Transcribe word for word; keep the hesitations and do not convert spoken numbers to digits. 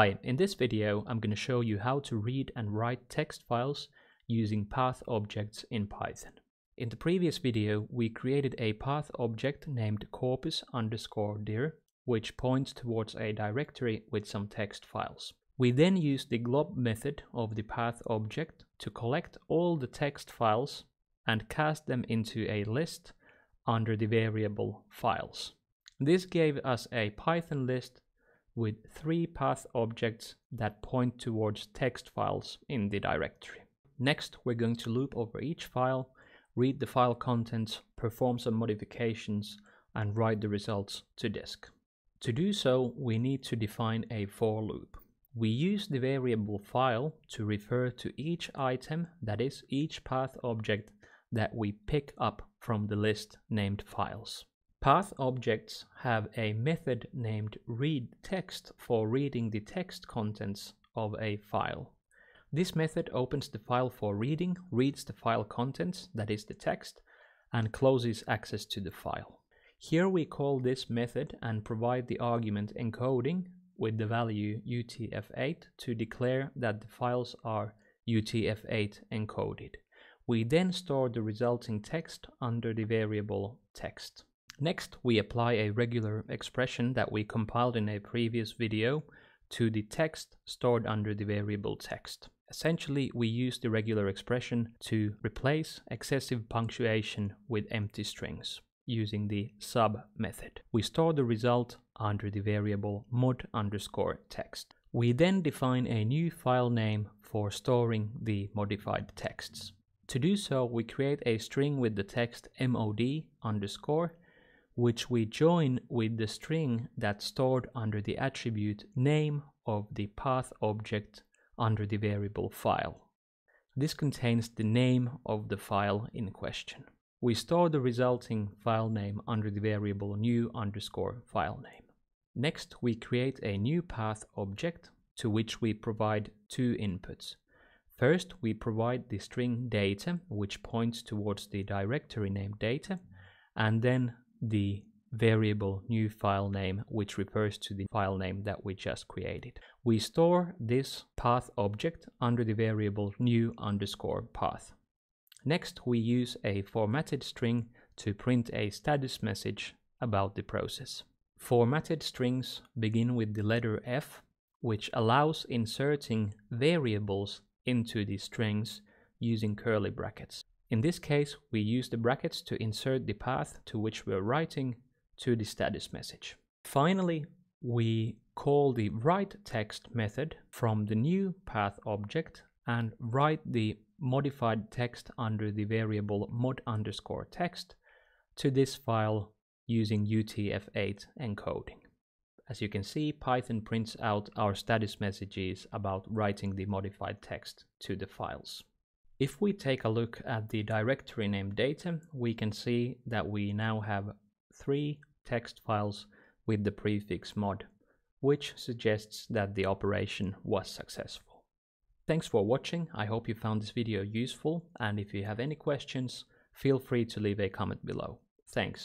Hi, in this video I'm going to show you how to read and write text files using path objects in Python. In the previous video we created a path object named corpus underscore dir, which points towards a directory with some text files. We then used the glob method of the path object to collect all the text files and cast them into a list under the variable files. This gave us a Python list with three path objects that point towards text files in the directory. Next, we're going to loop over each file, read the file contents, perform some modifications, and write the results to disk. To do so, we need to define a for loop. We use the variable file to refer to each item, that is, each path object that we pick up from the list named files. Path objects have a method named readText for reading the text contents of a file. This method opens the file for reading, reads the file contents, that is the text, and closes access to the file. Here we call this method and provide the argument encoding with the value U T F eight to declare that the files are U T F eight encoded. We then store the resulting text under the variable text. Next, we apply a regular expression that we compiled in a previous video to the text stored under the variable text. Essentially, we use the regular expression to replace excessive punctuation with empty strings using the sub method. We store the result under the variable mod underscore text. We then define a new file name for storing the modified texts. To do so, we create a string with the text mod underscore, which we join with the string that's stored under the attribute name of the path object under the variable file. This contains the name of the file in question. We store the resulting file name under the variable new underscore file name. Next, we create a new path object to which we provide two inputs. First, we provide the string data, which points towards the directory named data, and then the variable new file name, which refers to the file name that we just created. We store this path object under the variable new underscore path. Next, we use a formatted string to print a status message about the process. Formatted strings begin with the letter F, which allows inserting variables into the strings using curly brackets. In this case, we use the brackets to insert the path to which we are writing to the status message. Finally, we call the writeText method from the new path object and write the modified text under the variable mod underscore text to this file using U T F eight encoding. As you can see, Python prints out our status messages about writing the modified text to the files. If we take a look at the directory named data, we can see that we now have three text files with the prefix mod, which suggests that the operation was successful. Thanks for watching. I hope you found this video useful, and if you have any questions, feel free to leave a comment below. Thanks.